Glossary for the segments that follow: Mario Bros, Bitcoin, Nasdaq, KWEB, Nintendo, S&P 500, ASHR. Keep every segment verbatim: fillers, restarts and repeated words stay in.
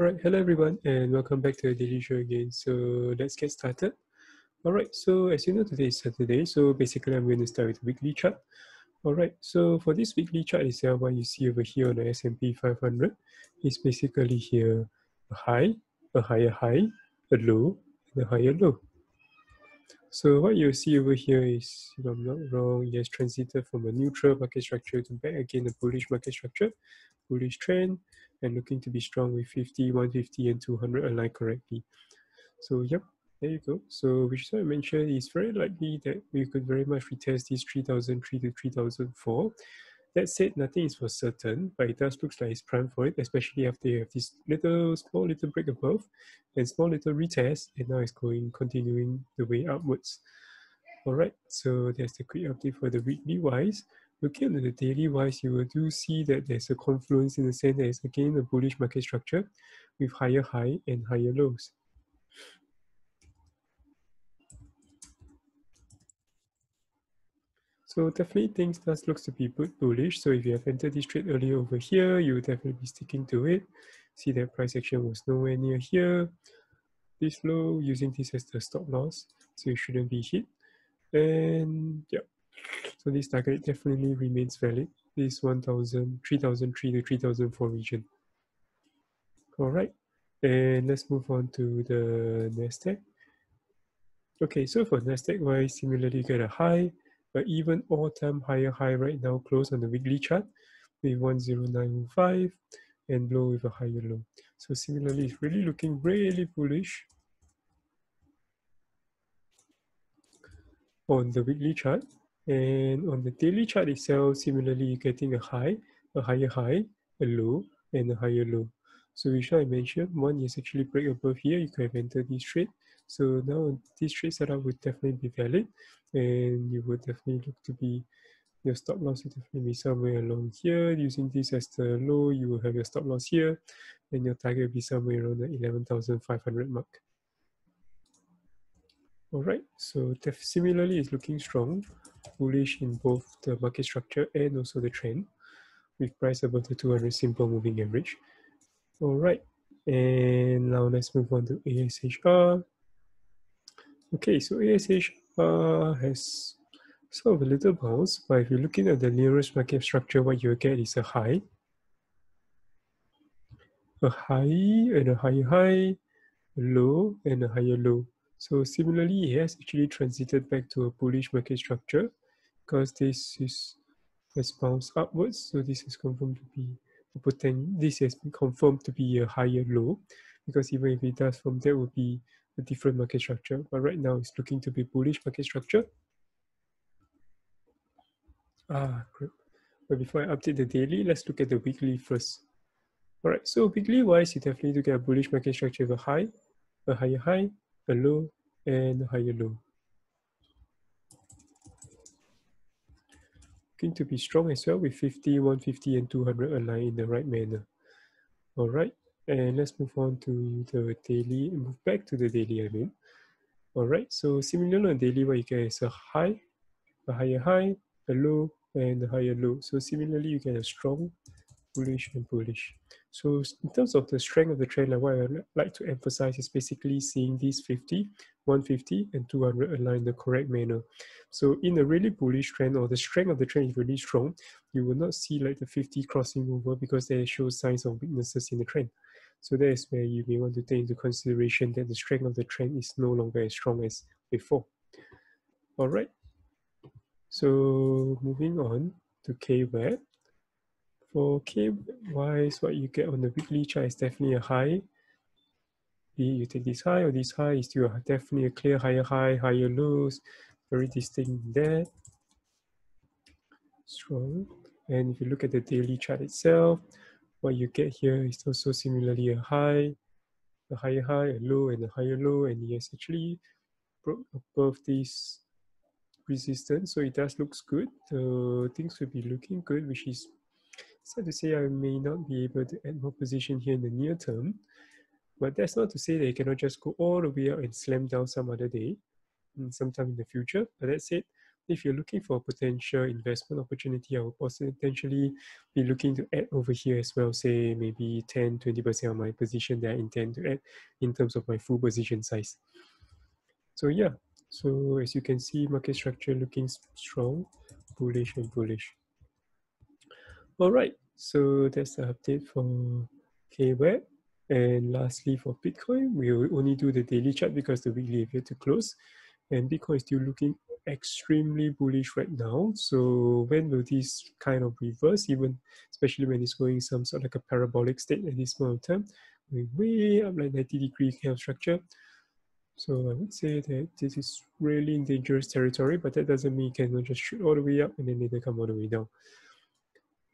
All right, hello everyone, and welcome back to the Daily Show again. So let's get started. All right, so as you know, today is Saturday, so basically I'm going to start with the weekly chart. All right, so for this weekly chart itself, what you see over here on the S and P five hundred is basically here a high, a higher high, a low, and a higher low. So what you see over here is, if I'm not wrong, it has transited from a neutral market structure to back again a bullish market structure, bullish trend, and looking to be strong with fifty, one fifty, and two hundred aligned correctly. So yep, there you go. So which is what I mentioned, is very likely that we could very much retest this three thousand three to three thousand four. That said, nothing is for certain, but it does look like it's primed for it, especially after you have this little, small little break above and small little retest, and now it's going, continuing the way upwards. All right, so there's the quick update for the weekly wise. Looking at the daily wise, you will do see that there's a confluence in the sense that it's again a bullish market structure with higher high and higher lows. So definitely things does looks to be bullish. So if you have entered this trade earlier over here, you will definitely be sticking to it. See that price action was nowhere near here. This low, using this as the stop loss, so it shouldn't be hit. And yeah. So this target definitely remains valid, this one thousand, three thousand three to three thousand four region. All right, and let's move on to the Nasdaq. Okay, so for Nasdaq wise, similarly you get a high, but even all-time higher high right now close on the weekly chart with one oh nine oh five, and low with a higher low. So similarly, it's really looking really bullish on the weekly chart. And on the daily chart itself, similarly, you're getting a high, a higher high, a low, and a higher low. So which I mentioned, one is actually break above here, you could have entered this trade. So now this trade setup would definitely be valid, and you would definitely look to be, your stop loss will definitely be somewhere along here. Using this as the low, you will have your stop loss here, and your target will be somewhere around the eleven thousand five hundred mark. All right, so similarly, it's looking strong, bullish in both the market structure and also the trend, with price above the two hundred simple moving average. All right, and now let's move on to A S H R. Okay, so A S H R has sort of a little bounce, but if you're looking at the nearest market structure, what you'll get is a high, a high and a higher high, a low and a higher low. So similarly, it has actually transited back to a bullish market structure because this is has bounced upwards. So this is confirmed to be a potent, this has been confirmed to be a higher low, because even if it does from there, will be a different market structure. But right now, it's looking to be bullish market structure. Ah, great. But before I update the daily, let's look at the weekly first. All right. So weekly wise, you definitely do get a bullish market structure with a high, a higher high, a low, and a higher low. Looking to be strong as well with fifty, one fifty, and two hundred aligned in the right manner. All right, and let's move on to the daily, move back to the daily, I mean. All right, so similarly on daily, what you get is a high, a higher high, a low, and a higher low. So similarly, you get a strong, bullish, and bullish. So in terms of the strength of the trend, like what I like to emphasize is basically seeing these fifty, one fifty, and two hundred align in the correct manner. So in a really bullish trend, or the strength of the trend is really strong, you will not see like the fifty crossing over, because they show signs of weaknesses in the trend. So that is where you may want to take into consideration that the strength of the trend is no longer as strong as before. All right. So moving on to K W E B. For K W E B-wise, what you get on the weekly chart is definitely a high. You take this high or this high, is still definitely a clear higher high, higher lows, very distinct there. Strong. And if you look at the daily chart itself, what you get here is also similarly a high, a higher high, a low, and a higher low, and yes, actually broke above this resistance, so it does looks good. Uh, things will be looking good, which is sad to say I may not be able to add more position here in the near term, but that's not to say that you cannot just go all the way up and slam down some other day, sometime in the future. But that said, If you're looking for a potential investment opportunity, I will potentially be looking to add over here as well, say maybe ten to twenty percent of my position that I intend to add in terms of my full position size. So yeah, so as you can see, market structure looking strong, bullish and bullish. All right, so that's the update for K W E B. And lastly, for Bitcoin, we will only do the daily chart because the weekly is yet to close. And Bitcoin is still looking extremely bullish right now. So when will this kind of reverse, even especially when it's going some sort of like a parabolic state at this point of time, going way up like ninety degree kind of structure. So I would say that this is really in dangerous territory, but that doesn't mean you can just shoot all the way up and then later come all the way down.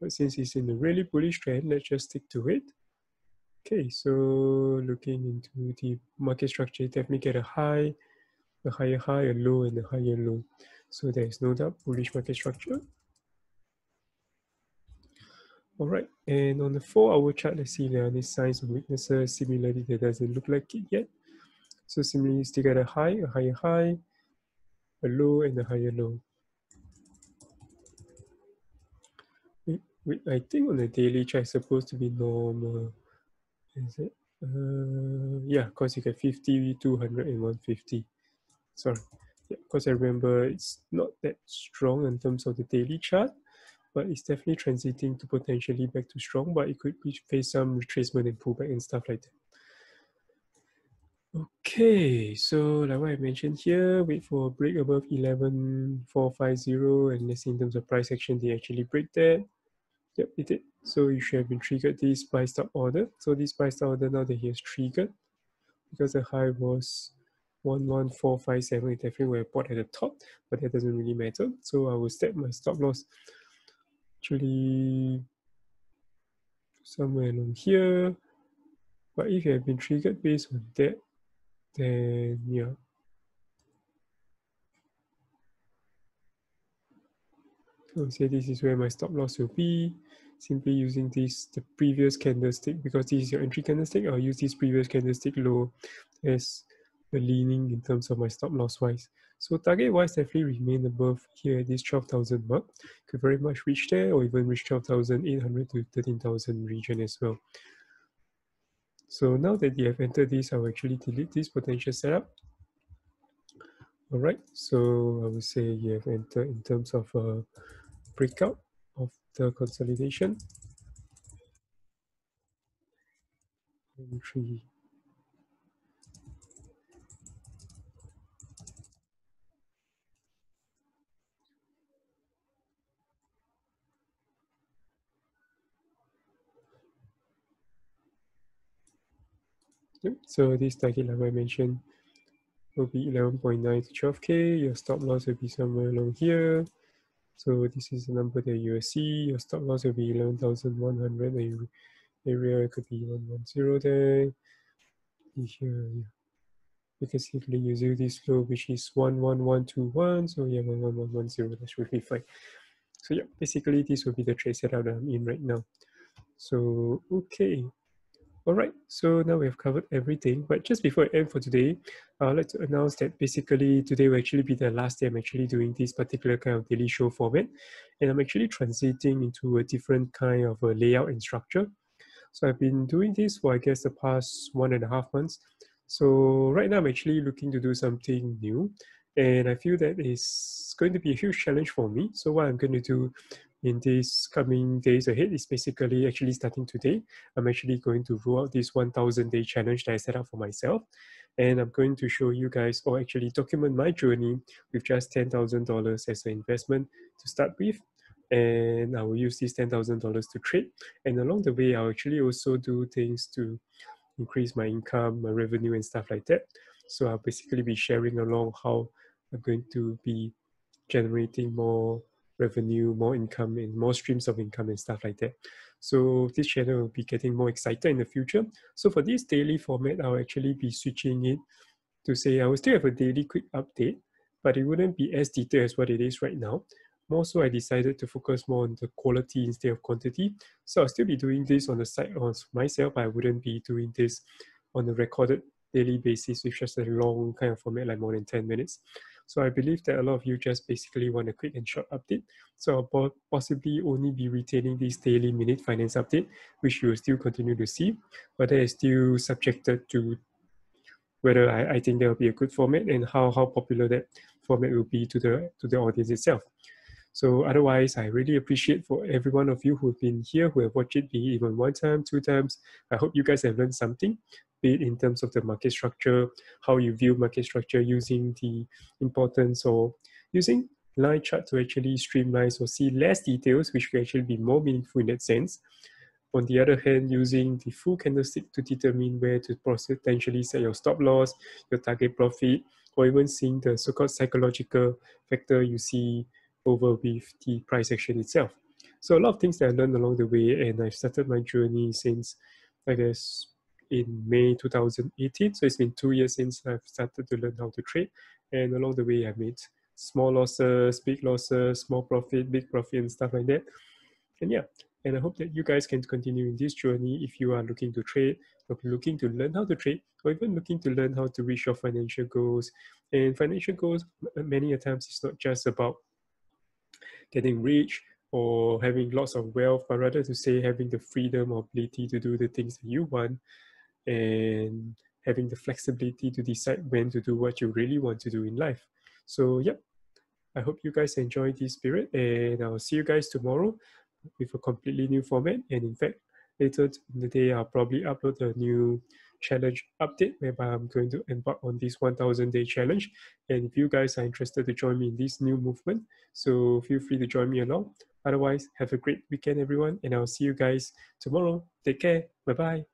But since it's in a really bullish trend, let's just stick to it. Okay, so looking into the market structure, definitely get a high, a higher high, a low, and a higher low. So there is no doubt bullish market structure. All right, and on the four hour chart, let's see there are any signs of weaknesses. Similarly, there doesn't look like it yet. So similarly, still got a high, a higher high, a low, and a higher low. I think on the daily chart, it's supposed to be normal. Is it? Uh, yeah, because you get fifty, two hundred, and one fifty. Sorry, because yeah, I remember it's not that strong in terms of the daily chart, but it's definitely transiting to potentially back to strong, but it could face some retracement and pullback and stuff like that. Okay, so like what I mentioned here, wait for a break above eleven four fifty, and let's see in terms of price action, they actually break that. Yep, it did. So you should have been triggered this buy stop order. So this buy stop order now that he has triggered, because the high was one one four five seven, it definitely would have bought at the top, but that doesn't really matter. So I will set my stop loss actually somewhere along here. But if you have been triggered based on that, then yeah. I would say this is where my stop loss will be. Simply using this, the previous candlestick, because this is your entry candlestick, I'll use this previous candlestick low as the leaning in terms of my stop loss wise. So target wise definitely remain above here at this twelve thousand mark. Could very much reach there or even reach twelve thousand eight hundred to thirteen thousand region as well. So now that you have entered this, I will actually delete this potential setup. All right, so I would say you have entered in terms of a breakout of the consolidation. Entry. Yep. So this target, like I mentioned, will be eleven point nine to twelve K. Your stop loss will be somewhere along here. So this is the number that you will see. Your stop loss will be eleven thousand one hundred area. It could be one ten there. Here, yeah. Because you can use this low, which is one one one two one. So yeah, one one one one zero. That should be fine. So yeah, basically this will be the trade setup that I'm in right now. So okay. Alright, so now we have covered everything, but just before I end for today, I'd like to announce that basically today will actually be the last day I'm actually doing this particular kind of daily show format, and I'm actually transiting into a different kind of a layout and structure. So I've been doing this for I guess the past one and a half months. So right now I'm actually looking to do something new, and I feel that is going to be a huge challenge for me. So what I'm going to do in these coming days ahead is basically actually starting today, I'm actually going to roll out this one thousand day challenge that I set up for myself. And I'm going to show you guys, or actually document my journey with just ten thousand dollars as an investment to start with. And I will use this ten thousand dollars to trade. And along the way, I'll actually also do things to increase my income, my revenue and stuff like that. So I'll basically be sharing along how I'm going to be generating more revenue, more income, and more streams of income and stuff like that. So this channel will be getting more exciting in the future. So for this daily format, I'll actually be switching it to say I will still have a daily quick update, but it wouldn't be as detailed as what it is right now. More so, I decided to focus more on the quality instead of quantity. So I'll still be doing this on the side on myself. I wouldn't be doing this on a recorded daily basis with just a long kind of format like more than ten minutes. So I believe that a lot of you just basically want a quick and short update. So I'll possibly only be retaining this daily minute finance update, which you will still continue to see, but that is still subjected to whether I, I think there will be a good format and how, how popular that format will be to the, to the audience itself. So otherwise, I really appreciate for every one of you who have been here, who have watched it, be it even one time, two times. I hope you guys have learned something, be it in terms of the market structure, how you view market structure using the importance or using line chart to actually streamline or see less details, which can actually be more meaningful in that sense. On the other hand, using the full candlestick to determine where to potentially set your stop loss, your target profit, or even seeing the so-called psychological factor you see over with the price action itself. So a lot of things that I learned along the way, and I've started my journey since, I guess, in May two thousand eighteen. So it's been two years since I've started to learn how to trade. And along the way, I made small losses, big losses, small profit, big profit, and stuff like that. And yeah, and I hope that you guys can continue in this journey if you are looking to trade, or looking to learn how to trade, or even looking to learn how to reach your financial goals. And financial goals, many a times, it's not just about getting rich or having lots of wealth, but rather to say having the freedom or ability to do the things that you want and having the flexibility to decide when to do what you really want to do in life. So yep, I hope you guys enjoy this period, and I'll see you guys tomorrow with a completely new format. And in fact, later in the day, I'll probably upload a new challenge update whereby I'm going to embark on this one thousand day challenge. And if you guys are interested to join me in this new movement, so feel free to join me along. Otherwise, have a great weekend, everyone, and I'll see you guys tomorrow. Take care. Bye-bye.